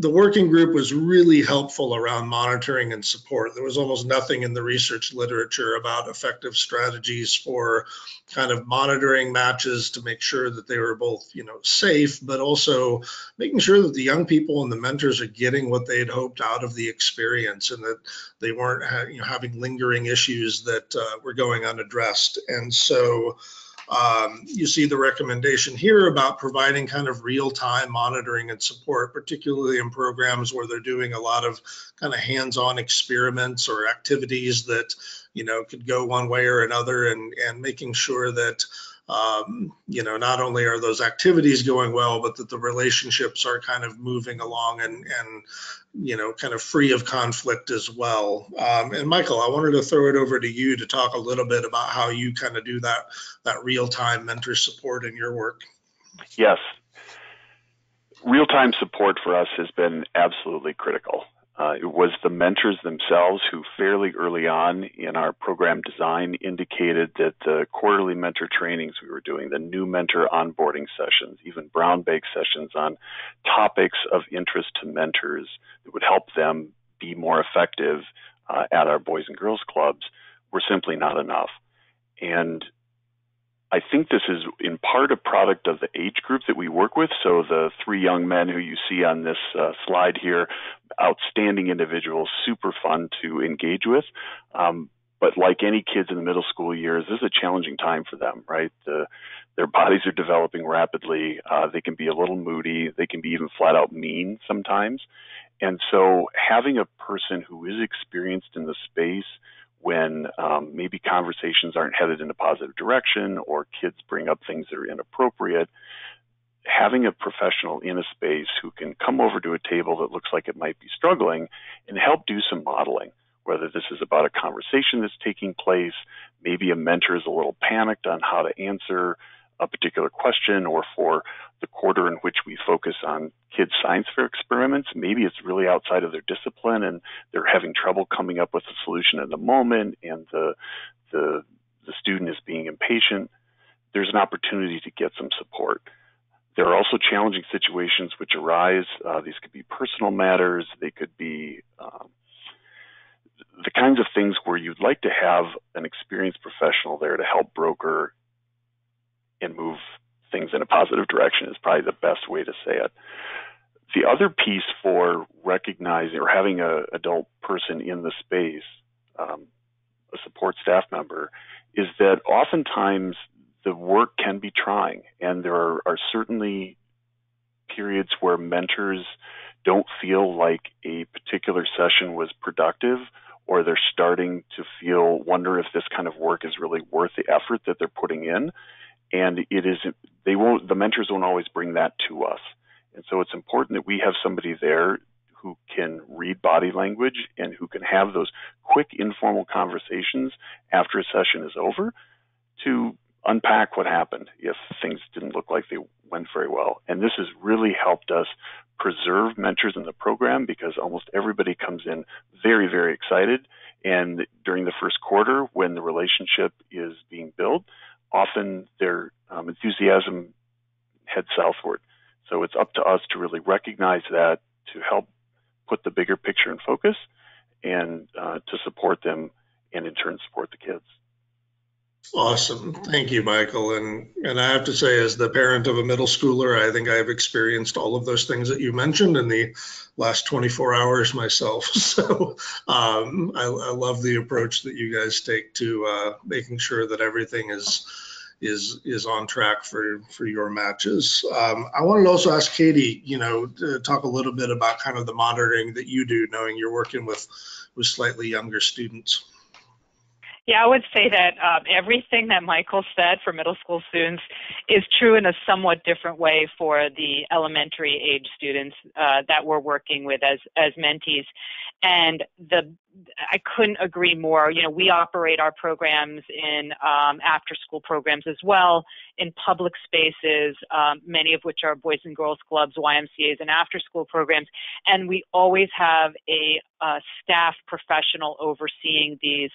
The working group was really helpful around monitoring and support. There was almost nothing in the research literature about effective strategies for kind of monitoring matches to make sure that they were both, you know, safe, but also making sure that the young people and the mentors are getting what they had hoped out of the experience, and that they weren't having lingering issues that were going unaddressed. And so you see the recommendation here about providing kind of real-time monitoring and support, particularly in programs where they're doing a lot of kind of hands-on experiments or activities that, you know, could go one way or another, and making sure that, you know, not only are those activities going well, but that the relationships are kind of moving along and you know, kind of free of conflict as well. And Michael, I wanted to throw it over to you to talk a little bit about how you kind of do that real-time mentor support in your work. Yes. Real-time support for us has been absolutely critical. It was the mentors themselves who fairly early on in our program design indicated that the quarterly mentor trainings we were doing, the new mentor onboarding sessions, even brown bag sessions on topics of interest to mentors that would help them be more effective at our Boys and Girls Clubs, were simply not enough. And I think this is in part a product of the age group that we work with. So the three young men who you see on this slide here, outstanding individuals, super fun to engage with. But like any kids in the middle school years, this is a challenging time for them, right? Their bodies are developing rapidly. They can be a little moody. They can be even flat out mean sometimes. And so having a person who is experienced in the space when maybe conversations aren't headed in a positive direction or kids bring up things that are inappropriate, having a professional in a space who can come over to a table that looks like it might be struggling and help do some modeling, whether this is about a conversation that's taking place, maybe a mentor is a little panicked on how to answer a particular question, or for the quarter in which we focus on kids' science fair experiments, maybe it's really outside of their discipline and they're having trouble coming up with a solution at the moment, and the student is being impatient. There's an opportunity to get some support. There are also challenging situations which arise. These could be personal matters. They could be the kinds of things where you'd like to have an experienced professional there to help broker and move things in a positive direction is probably the best way to say it. The other piece for recognizing or having an adult person in the space, a support staff member, is that oftentimes the work can be trying, and there are certainly periods where mentors don't feel like a particular session was productive, or they're starting to wonder if this kind of work is really worth the effort that they're putting in. And it isn't, the mentors won't always bring that to us. And so it's important that we have somebody there who can read body language and who can have those quick informal conversations after a session is over to unpack what happened if things didn't look like they went very well. And this has really helped us preserve mentors in the program, because almost everybody comes in very, very excited. And during the first quarter, when the relationship is being built, often their enthusiasm heads southward. So it's up to us to really recognize that, to help put the bigger picture in focus, and to support them, and in turn support the kids. Awesome. Thank you, Michael. And I have to say, as the parent of a middle schooler, I think I've experienced all of those things that you mentioned in the last 24 hours myself. So I love the approach that you guys take to making sure that everything is on track for your matches. I wanted to also ask Katie, you know, to talk a little bit about kind of the monitoring that you do, knowing you're working with slightly younger students. Yeah, I would say that everything that Michael said for middle school students is true in a somewhat different way for the elementary age students that we're working with as mentees. And I couldn't agree more. You know, we operate our programs in after-school programs as well, in public spaces, many of which are Boys and Girls Clubs, YMCAs, and after-school programs. And we always have a staff professional overseeing these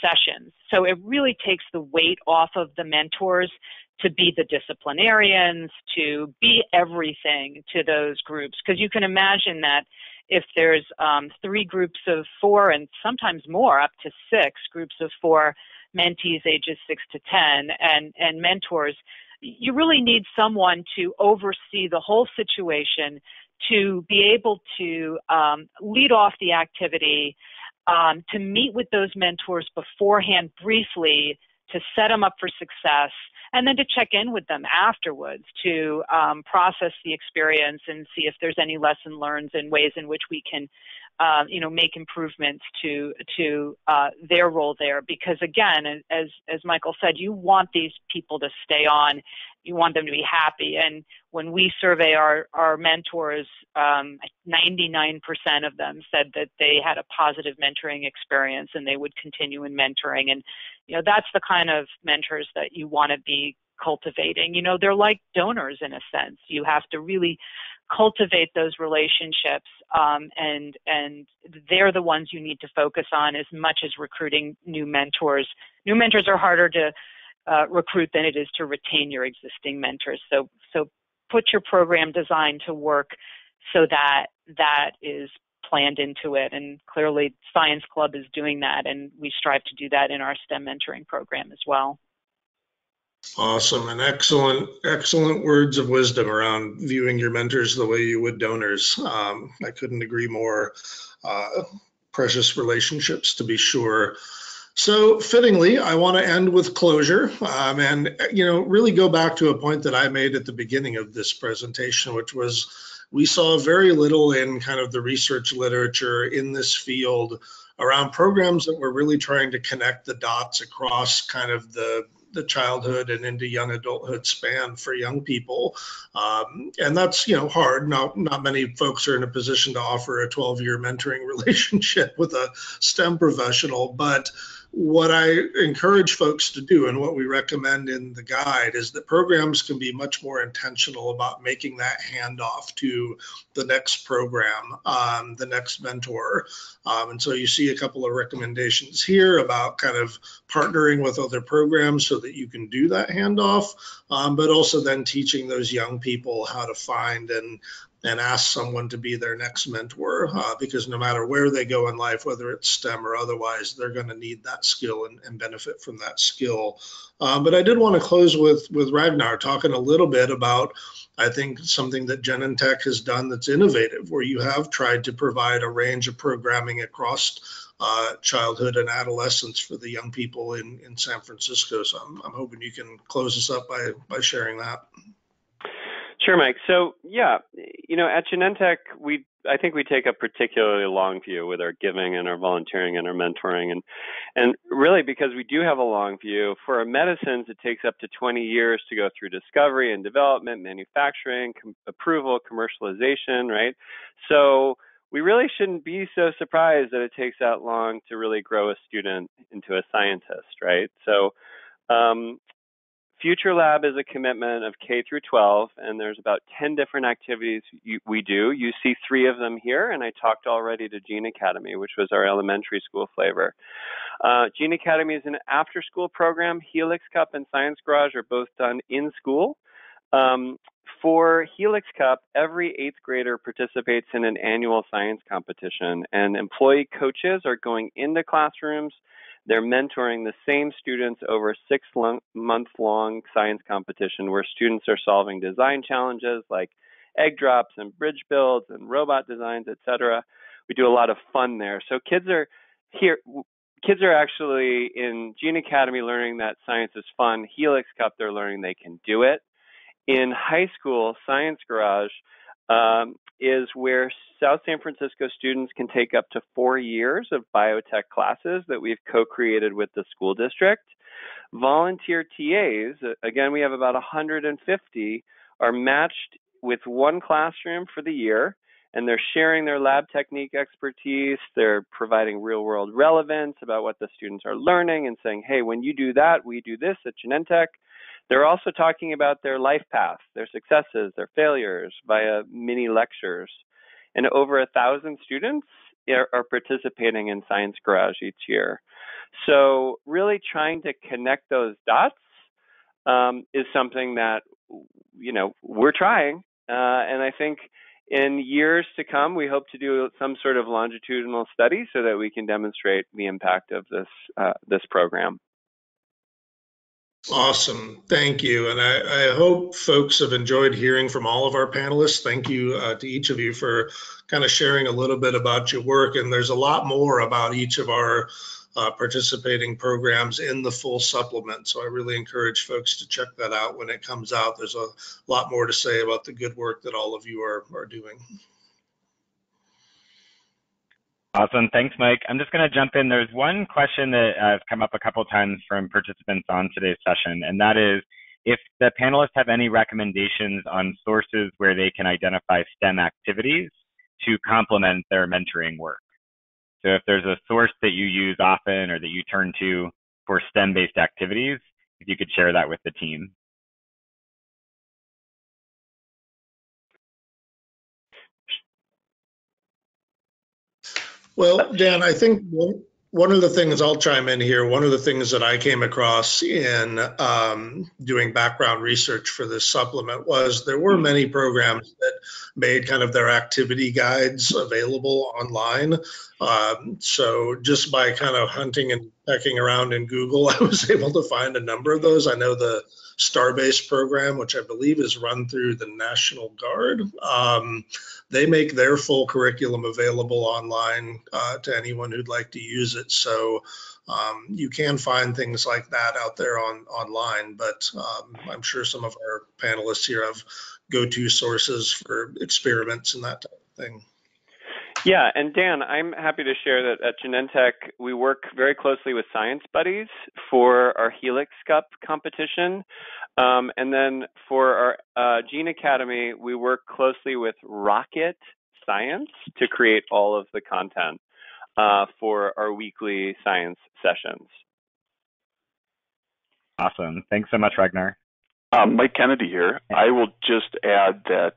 sessions. So it really takes the weight off of the mentors to be the disciplinarians, to be everything to those groups. Because you can imagine that if there's three groups of four and sometimes more, up to six groups of four mentees ages 6 to 10 and mentors, you really need someone to oversee the whole situation, to be able to lead off the activity, to meet with those mentors beforehand briefly to set them up for success, and then to check in with them afterwards to process the experience and see if there's any lesson learned and ways in which we can, make improvements to their role there. Because again, as Michael said, you want these people to stay on. You want them to be happy. And when we survey our mentors, 99% of them said that they had a positive mentoring experience and they would continue in mentoring. And, you know, that's the kind of mentors that you want to be cultivating. You know, they're like donors in a sense. You have to really cultivate those relationships, and they're the ones you need to focus on as much as recruiting new mentors. New mentors are harder to recruit than it is to retain your existing mentors. So put your program design to work so that is planned into it. And clearly Science Club is doing that, and we strive to do that in our STEM mentoring program as well. Awesome, and excellent words of wisdom around viewing your mentors the way you would donors. I couldn't agree more. Precious relationships, to be sure. So fittingly, I want to end with closure and, you know, really go back to a point that I made at the beginning of this presentation, which was we saw very little in kind of the research literature in this field around programs that were really trying to connect the dots across kind of the childhood and into young adulthood span for young people. And that's, you know, hard. Not many folks are in a position to offer a 12-year mentoring relationship with a STEM professional. But what I encourage folks to do and what we recommend in the guide is that programs can be much more intentional about making that handoff to the next program, the next mentor. And so you see a couple of recommendations here about kind of partnering with other programs so that you can do that handoff, but also then teaching those young people how to find and ask someone to be their next mentor, because no matter where they go in life, whether it's STEM or otherwise, they're going to need that skill and benefit from that skill. But I did want to close with Ragnar talking a little bit about, I think, something that Genentech has done that's innovative, where you have tried to provide a range of programming across childhood and adolescence for the young people in San Francisco. So I'm hoping you can close us up by sharing that. Sure, Mike. So, yeah, you know, at Genentech, I think we take a particularly long view with our giving and our volunteering and our mentoring. And really, because we do have a long view, for our medicines, it takes up to 20 years to go through discovery and development, manufacturing, approval, commercialization, right? So we really shouldn't be so surprised that it takes that long to really grow a student into a scientist, right? So, Future Lab is a commitment of K through 12, and there's about 10 different activities we do. You see 3 of them here, and I talked already to Gene Academy, which was our elementary school flavor. Gene Academy is an after-school program. Helix Cup and Science Garage are both done in school. For Helix Cup, every 8th grader participates in an annual science competition, and employee coaches are going into classrooms. They're mentoring the same students over a 6-month-long science competition where students are solving design challenges like egg drops and bridge builds and robot designs, etc. We do a lot of fun there. So kids are here. Kids are actually in Gene Academy learning that science is fun. Helix Cup, they're learning they can do it. In high school, Science Garage, is where South San Francisco students can take up to 4 years of biotech classes that we've co-created with the school district. Volunteer TAs, again, we have about 150, are matched with one classroom for the year, and they're sharing their lab technique expertise. They're providing real-world relevance about what the students are learning and saying, hey, when you do that, we do this at Genentech. They're also talking about their life path, their successes, their failures via mini lectures. And over 1,000 students are participating in Science Garage each year. So really trying to connect those dots is something that, you know, we're trying. And I think in years to come, we hope to do some sort of longitudinal study so that we can demonstrate the impact of this program. Awesome. Thank you. And I hope folks have enjoyed hearing from all of our panelists. Thank you to each of you for kind of sharing a little bit about your work. And there's a lot more about each of our participating programs in the full supplement. So I really encourage folks to check that out when it comes out. There's a lot more to say about the good work that all of you are doing. Awesome. Thanks, Mike. I'm just going to jump in. There's one question that has come up a couple times from participants on today's session, and that is if the panelists have any recommendations on sources where they can identify STEM activities to complement their mentoring work. So if there's a source that you use often or that you turn to for STEM-based activities, if you could share that with the team. Well, Dan, I think one of the things, I'll chime in here, one of the things that I came across in doing background research for this supplement was there were many programs that made kind of their activity guides available online. So just by kind of hunting and pecking around in Google, I was able to find a number of those. I know the STARBASE program, which I believe is run through the National Guard. They make their full curriculum available online to anyone who'd like to use it. So you can find things like that out there online, but I'm sure some of our panelists here have go-to sources for experiments and that type of thing. Yeah, and Dan, I'm happy to share that at Genentech, we work very closely with Science Buddies for our Helix Cup competition. And then for our Gene Academy, we work closely with Rocket Science to create all of the content for our weekly science sessions. Awesome. Thanks so much, Ragnar. Mike Kennedy here. I will just add that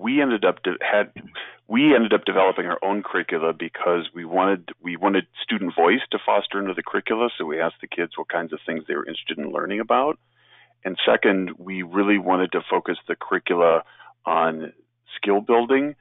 we ended up developing our own curricula because we wanted student voice to foster into the curricula. So we asked the kids what kinds of things they were interested in learning about. And second, we really wanted to focus the curricula on skill building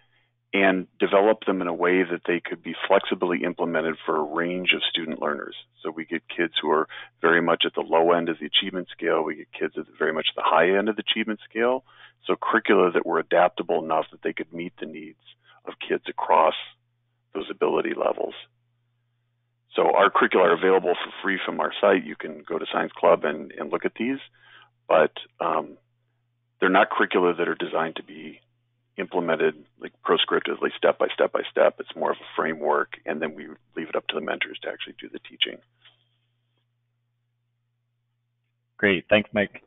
and develop them in a way that they could be flexibly implemented for a range of student learners. So we get kids who are very much at the low end of the achievement scale. We get kids at very much the high end of the achievement scale. So curricula that were adaptable enough that they could meet the needs of kids across those ability levels. So our curricula are available for free from our site. You can go to Science Club and look at these, but they're not curricula that are designed to be implemented like proscriptively step by step by step. It's more of a framework, and then we leave it up to the mentors to actually do the teaching. Great, thanks, Mike.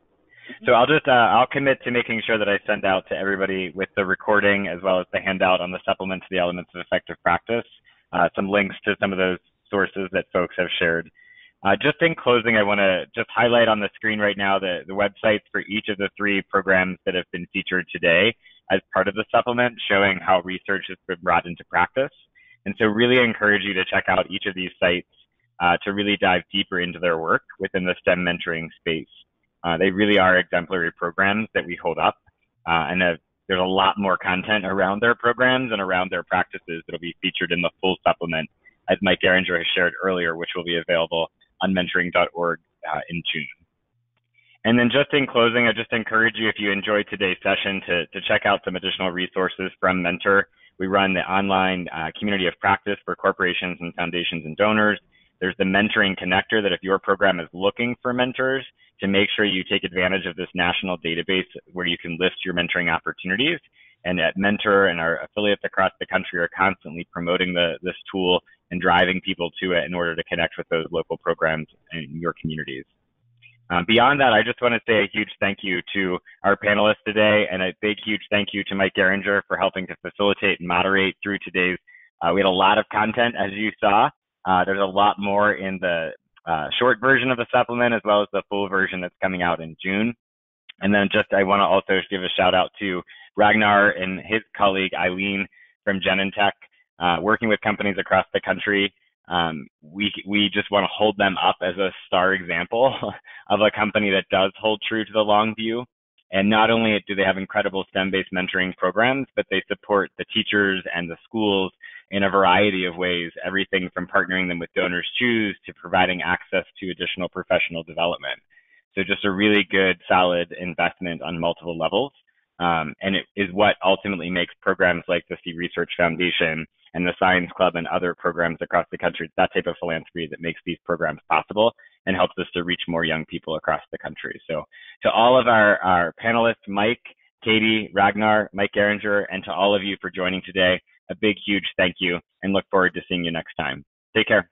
So I'll just I'll commit to making sure that I send out to everybody with the recording as well as the handout on the supplement to the Elements of Effective Practice some links to some of those sources that folks have shared. Just in closing, I want to just highlight on the screen right now the websites for each of the three programs that have been featured today as part of the supplement, showing how research has been brought into practice. And so really encourage you to check out each of these sites to really dive deeper into their work within the STEM mentoring space. They really are exemplary programs that we hold up, and there's a lot more content around their programs and around their practices that'll be featured in the full supplement, as Mike Geringer has shared earlier, which will be available on mentoring.org in June. And then just in closing, I just encourage you, if you enjoyed today's session, to check out some additional resources from Mentor. We run the online community of practice for corporations and foundations and donors. There's the Mentoring Connector that if your program is looking for mentors, to make sure you take advantage of this national database where you can list your mentoring opportunities and at Mentor and our affiliates across the country are constantly promoting this tool and driving people to it in order to connect with those local programs in your communities. Beyond that, I just want to say a huge thank you to our panelists today, and a big, huge thank you to Mike Geringer for helping to facilitate and moderate through today's. We had a lot of content, as you saw. There's a lot more in the short version of the supplement, as well as the full version that's coming out in June. And then I want to also give a shout out to Ragnar and his colleague Eileen from Genentech, working with companies across the country. We just want to hold them up as a star example of a company that does hold true to the long view. And not only do they have incredible STEM-based mentoring programs, but they support the teachers and the schools in a variety of ways, everything from partnering them with DonorsChoose to providing access to additional professional development. So just a really good, solid investment on multiple levels. And it is what ultimately makes programs like the Sea Research Foundation and the Science Club and other programs across the country. It's that type of philanthropy that makes these programs possible and helps us to reach more young people across the country. So to all of our panelists, Mike, Katie, Ragnar, Mike Geringer, and to all of you for joining today, a big, huge thank you, and look forward to seeing you next time. Take care.